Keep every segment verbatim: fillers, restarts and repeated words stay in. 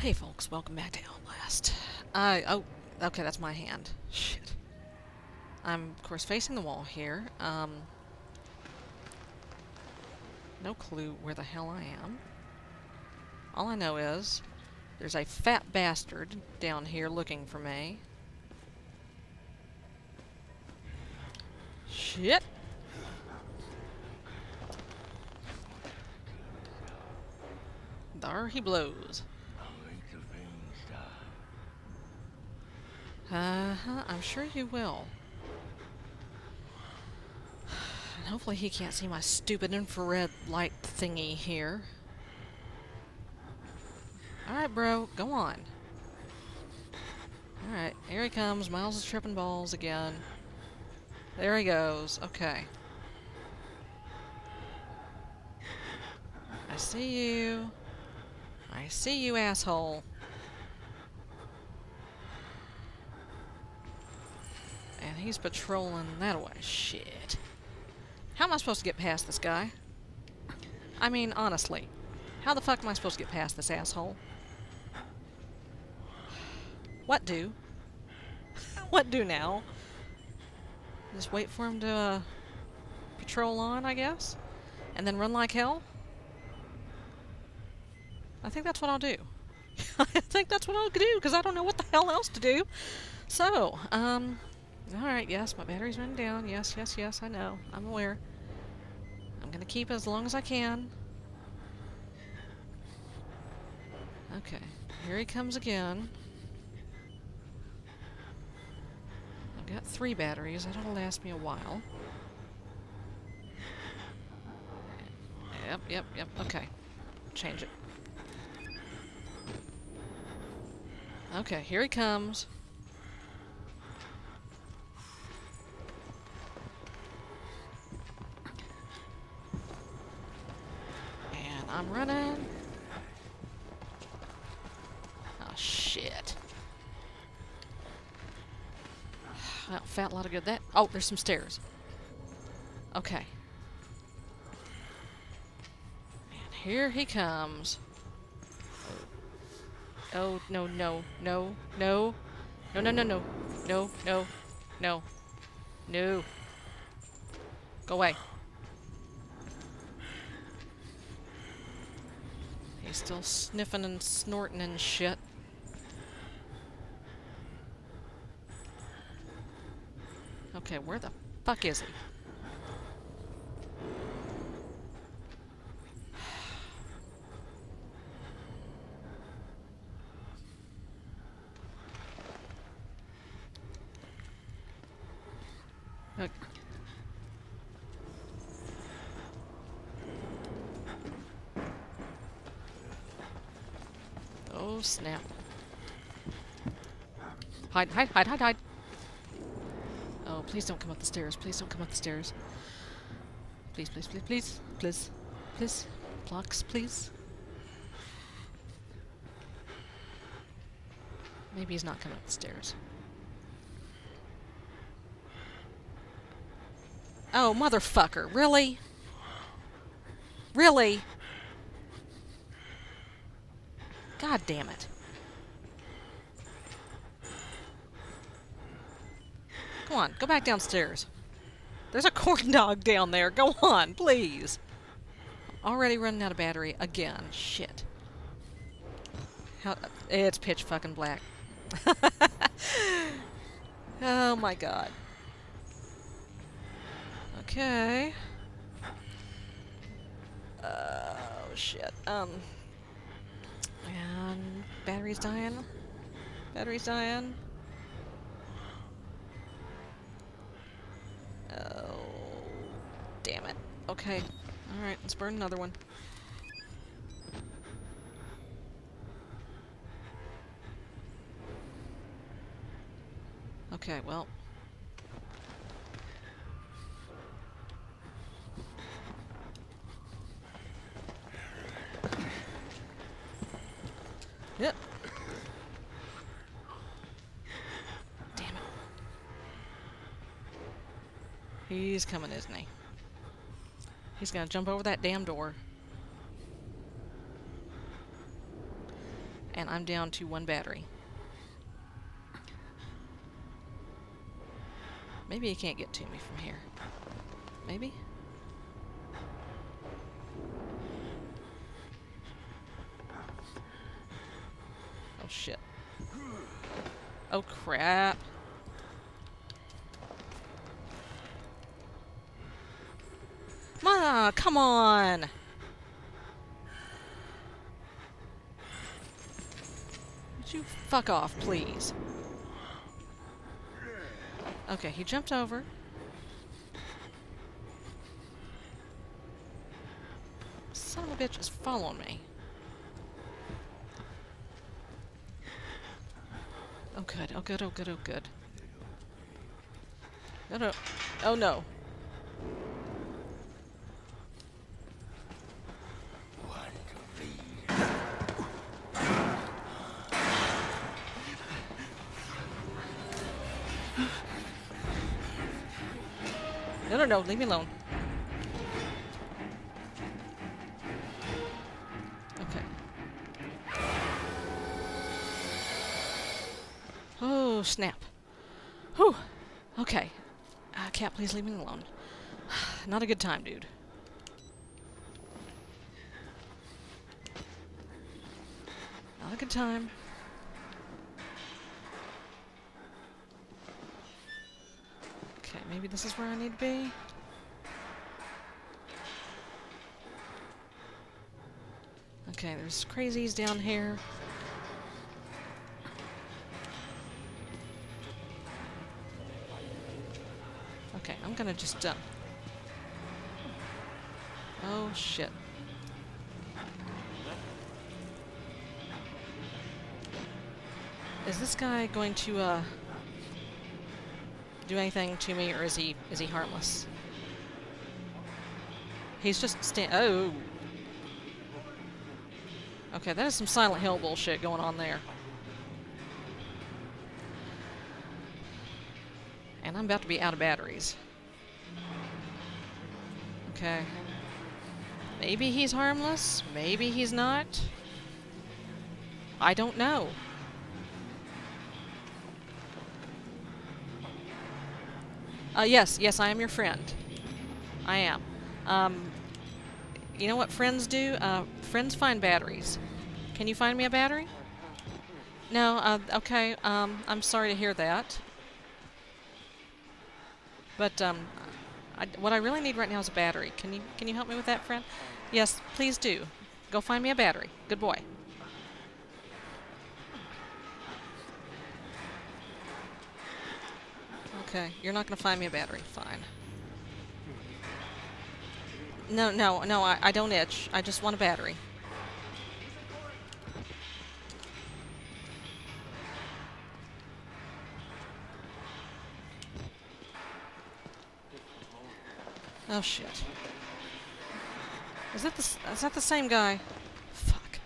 Hey folks, welcome back to Outlast. I uh, oh, okay, that's my hand. Shit. I'm of course facing the wall here. Um, no clue where the hell I am. All I know is there's a fat bastard down here looking for me. Shit. There he blows. Uh-huh, I'm sure you will. And hopefully he can't see my stupid infrared light thingy here. Alright, bro, go on. Alright, here he comes. Miles is tripping balls again. There he goes. Okay. I see you. I see you, asshole. And he's patrolling that way. Shit. How am I supposed to get past this guy? I mean, honestly. How the fuck am I supposed to get past this asshole? What do? What do now? Just wait for him to uh, patrol on, I guess? And then run like hell? I think that's what I'll do. I think that's what I'll do, because I don't know what the hell else to do. So, um... alright, yes, my battery's running down. Yes, yes, yes, I know. I'm aware. I'm gonna keep it as long as I can. Okay, here he comes again. I've got three batteries. That'll last me a while. Yep, yep, yep, okay. Change it. Okay, here he comes. And I'm running. Oh, shit. Well, fat lot of good that. Oh, there's some stairs. Okay. And here he comes. Oh, no, no, no, no, no, no, no, no, no, no, no, no. Go away. He's still sniffing and snorting and shit. Okay, where the fuck is he? Okay. Oh, snap. Hide, hide, hide, hide, hide. Oh, please don't come up the stairs. Please don't come up the stairs. Please, please, please, please, please, please. Blocks, please. Maybe he's not coming up the stairs. Oh, motherfucker. Really? Really? God damn it. Come on, go back downstairs. There's a corn dog down there. Go on, please. I'm already running out of battery again. Shit. How, it's pitch fucking black. Oh my god. Okay. Oh, shit. Um. And battery's dying. Battery's dying. Oh. Damn it. Okay. Alright, let's burn another one. Okay, well. Yep. Damn it. He's coming, isn't he? He's gonna jump over that damn door. and I'm down to one battery. Maybe he can't get to me from here. Maybe? Oh shit. Oh crap. Ma, come on! Would you fuck off, please? Okay, he jumped over. Son of a bitch is following me. Oh good, oh good, oh good, oh good. No, no. Oh no. No, no, no, leave me alone. Okay. Oh, snap. Whew. Okay. Uh, Cat, please leave me alone. Not a good time, dude. Not a good time. Maybe this is where I need to be. Okay, there's crazies down here. Okay, I'm gonna just uh... oh shit. Is this guy going to uh... do anything to me, or is he is he harmless? He's just stand. Oh, okay, that is some Silent Hill bullshit going on there. And I'm about to be out of batteries. Okay, maybe he's harmless. Maybe he's not. I don't know. Uh, yes, yes, I am your friend. I am. Um, you know what friends do? Uh, friends find batteries. Can you find me a battery? No, uh, okay, um, I'm sorry to hear that. But, um, I, what I really need right now is a battery. Can you, can you help me with that, friend? Yes, please do. Go find me a battery. Good boy. Okay, you're not gonna find me a battery. Fine. No, no, no, I, I don't itch. I just want a battery. Oh shit. Is that the, is that the same guy? Fuck.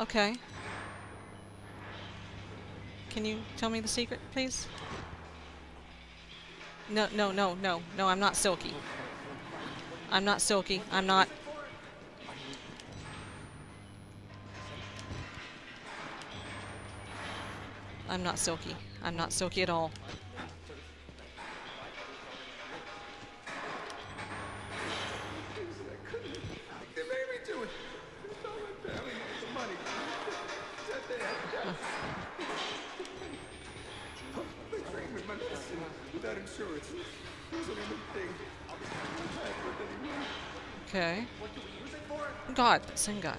Okay. Can you tell me the secret, please? No, no, no, no, no, I'm not Silky. I'm not Silky. I'm not. I'm not Silky. I'm not Silky at all. Okay. God, that same guy.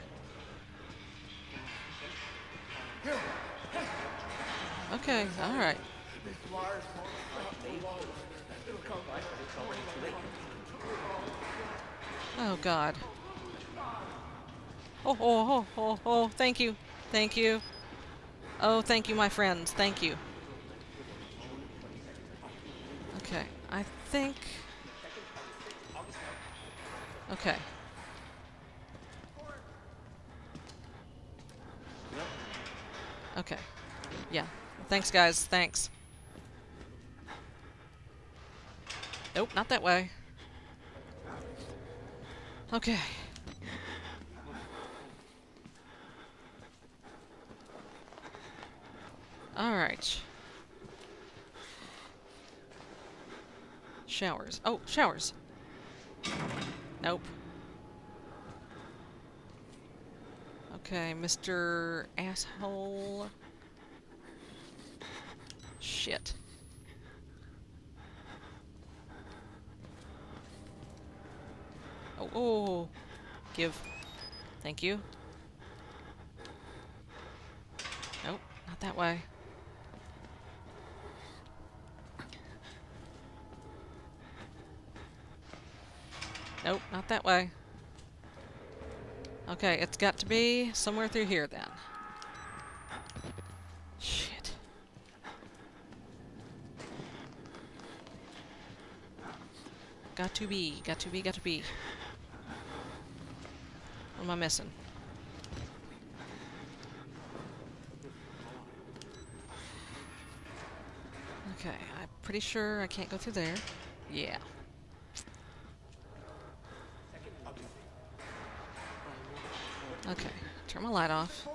Okay, alright. Oh God. Oh, oh, oh, oh, oh, thank you. Thank you. Oh, thank you, my friends. Thank you. Okay, I think... Okay. Okay. Yeah. Thanks, guys. Thanks. Nope, not that way. Okay. Alright. Showers. Oh, showers. Nope. Okay, Mister Asshole. Shit. Oh, oh. Give. Thank you. Nope, not that way. Nope, not that way. Okay, it's got to be somewhere through here then. Shit. Got to be, got to be, got to be. What am I missing? Okay, I'm pretty sure I can't go through there. Yeah. Okay, turn my light off.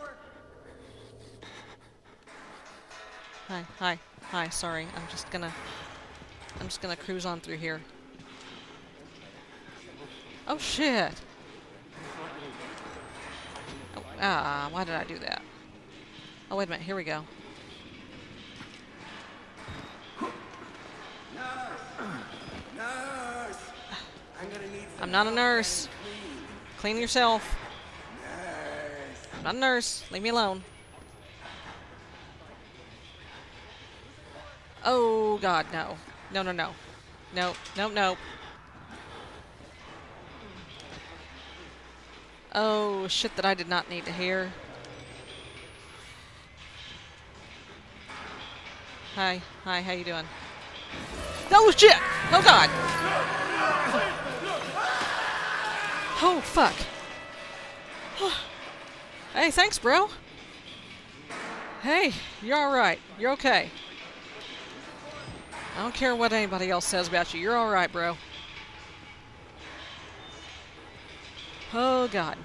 Hi, hi, hi, sorry. I'm just gonna I'm just gonna cruise on through here. Oh shit. Oh, ah, why did I do that? Oh wait a minute, here we go. I'm not a nurse. Clean yourself. I'm a nurse. Leave me alone. Oh, God, no. No, no, no. No, no, no. Oh, shit that I did not need to hear. Hi. Hi, how you doing? Oh, shit! Oh, God! Oh, fuck. Hey, thanks, bro. Hey, you're alright. You're okay. I don't care what anybody else says about you. You're alright, bro. Oh, God.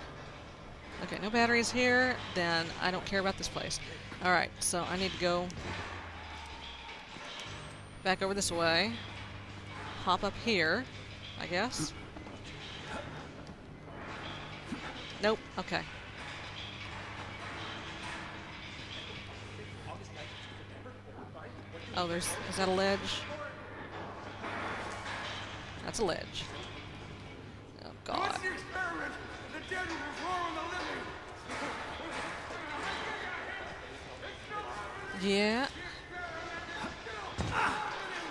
Okay, no batteries here. Then I don't care about this place. Alright, so I need to go back over this way. Hop up here, I guess. Nope. Okay. Oh, there's... Is that a ledge? That's a ledge. Oh, God. Yeah.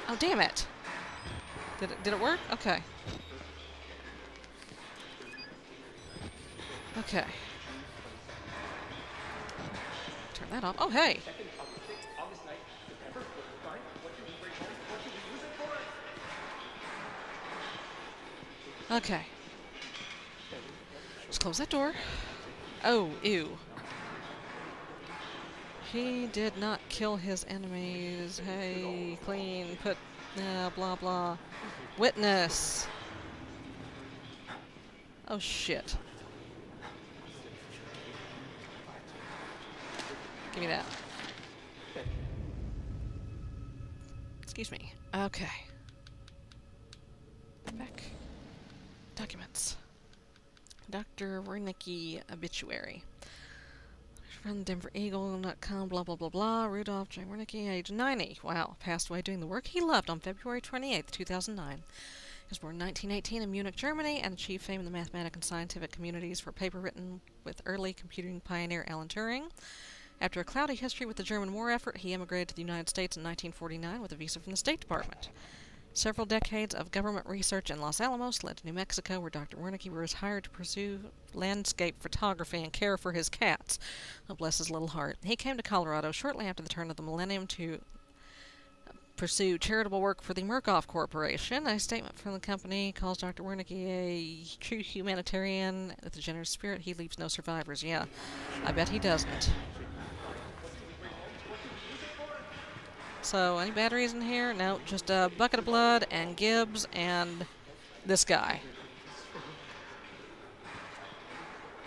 Oh, damn it. Did it, did it work? Okay. Okay. Turn that off. Oh, hey! Okay. Just close that door. Oh, ew. He did not kill his enemies. Hey, clean, put, uh, blah, blah. Witness. Oh, shit. Give me that. Excuse me. Okay. Back. Documents. Doctor Wernicke obituary. From denver eagle dot com, blah, blah, blah, blah. Rudolf J. Wernicke, age ninety. Wow. Passed away doing the work he loved on February twenty-eighth, two thousand nine. He was born in nineteen eighteen in Munich, Germany, and achieved fame in the mathematical and scientific communities for a paper written with early computing pioneer Alan Turing. After a cloudy history with the German war effort, he emigrated to the United States in nineteen forty-nine with a visa from the State Department. Several decades of government research in Los Alamos led to New Mexico, where Doctor Wernicke was hired to pursue landscape photography and care for his cats. Oh, bless his little heart. He came to Colorado shortly after the turn of the millennium to pursue charitable work for the Murkoff Corporation. A statement from the company calls Doctor Wernicke a true humanitarian. With a generous spirit, he leaves no survivors. Yeah, I bet he doesn't. So, any batteries in here? No, just a bucket of blood and Gibbs and this guy.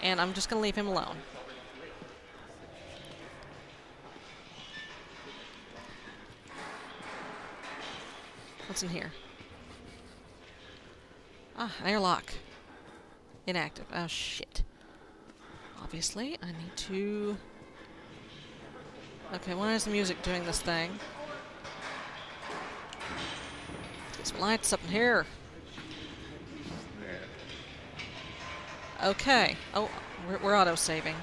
And I'm just going to leave him alone. What's in here? Ah, airlock. Inactive. Oh, shit. Obviously, I need to... Okay, why is the music doing this thing? Get some lights up in here. Okay. Oh, we're, we're auto-saving.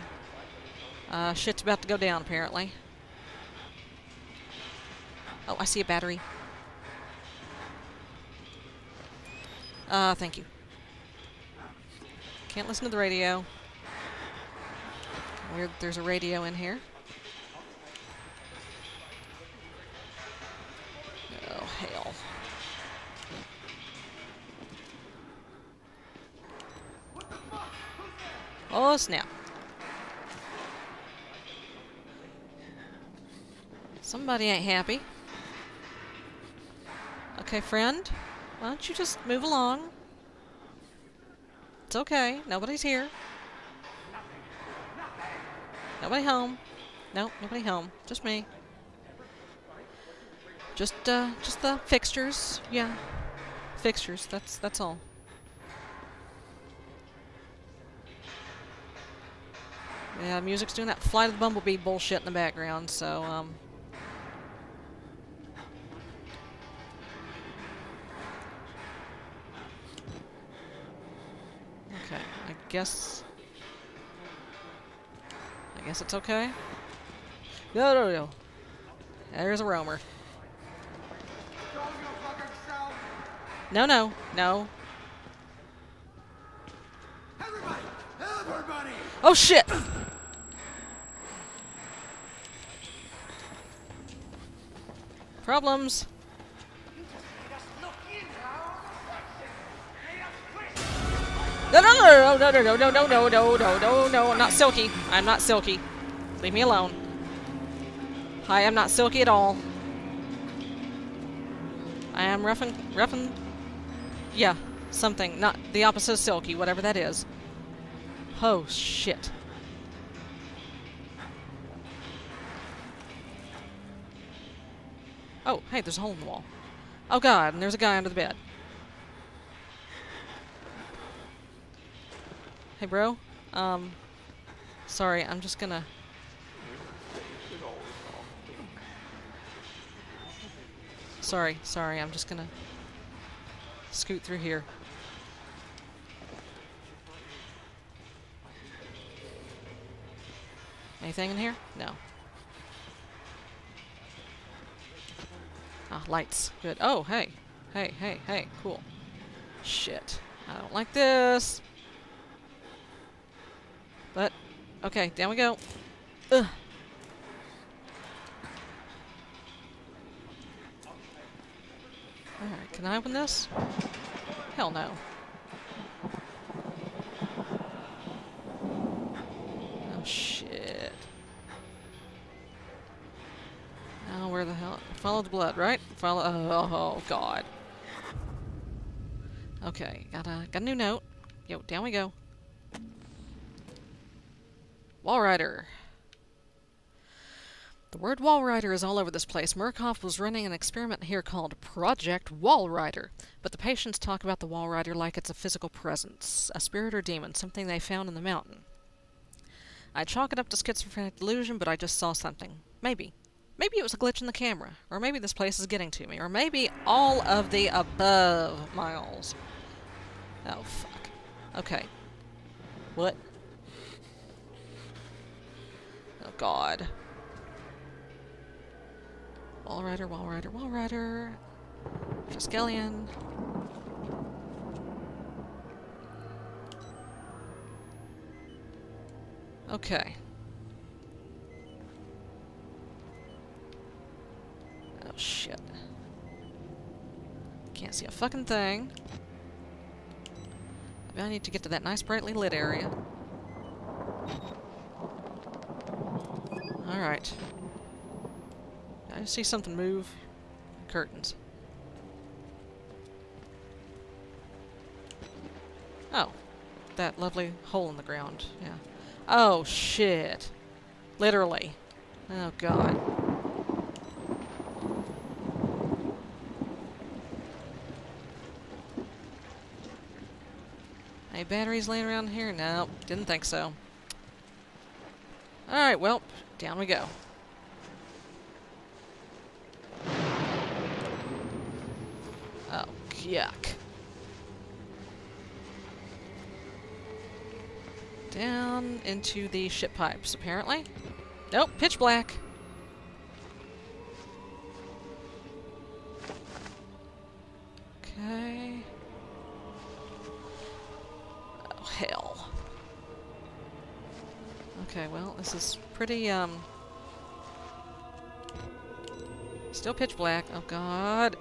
Uh, shit's about to go down, apparently. Oh, I see a battery. Uh, thank you. Can't listen to the radio. Weird, there's a radio in here. Oh, hell. Oh, snap. Somebody ain't happy. Okay, friend. Why don't you just move along? It's okay. Nobody's here. Nobody home. Nope, nobody home. Just me. Just, uh, just the fixtures. Yeah. Fixtures. That's, that's all. Yeah, music's doing that Flight of the Bumblebee bullshit in the background, so, um... okay, I guess... I guess it's okay. No, no, no. There's a roamer. No, no, no. Everybody! Everybody! Oh, shit! Problems. No, no, no, no, no, no, no, no, no, no, no, no, no, I'm not silky. I'm not silky. Leave me alone. Hi, I'm not silky at all. I am roughing, roughing, yeah, something. Not the opposite of silky, whatever that is. Oh, shit. Oh, hey, there's a hole in the wall. Oh, God, and there's a guy under the bed. Hey, bro. Um, sorry, I'm just gonna... Sorry, sorry, I'm just gonna... scoot through here. Anything in here? No. Ah, lights. Good. Oh, hey. Hey, hey, hey. Cool. Shit. I don't like this. But, okay. Down we go. Ugh. Alright. Can I open this? Hell no. Oh, shit. Now, where the hell... Follow the blood, right? Follow. Oh, oh God. Okay, got a got a new note. Yo, down we go. Wallrider. The word Wallrider is all over this place. Murkoff was running an experiment here called Project Wallrider, but the patients talk about the Wallrider like it's a physical presence, a spirit or demon, something they found in the mountain. I chalk it up to schizophrenic delusion, but I just saw something. Maybe. Maybe it was a glitch in the camera, or maybe this place is getting to me, or maybe all of the above, Miles. Oh, fuck. Okay. What? Oh, God. Wallrider, Wallrider, Wallrider. Triskelion. Okay. Shit. Can't see a fucking thing. Maybe I need to get to that nice brightly lit area. Alright. I see something move. Curtains. Oh. That lovely hole in the ground. Yeah. Oh, shit. Literally. Oh, God. Any batteries laying around here? No, didn't think so. Alright, well, down we go. Oh, yuck. Down into the ship pipes, apparently. Nope, pitch black. Okay. Oh, hell. Okay, well, this is pretty, um... still pitch black. Oh, God.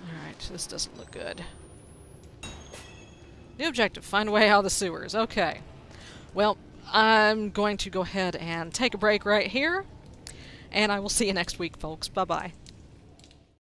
Alright, this doesn't look good. New objective, find a way out of the sewers. Okay. Well, I'm going to go ahead and take a break right here, and I will see you next week, folks. Bye-bye.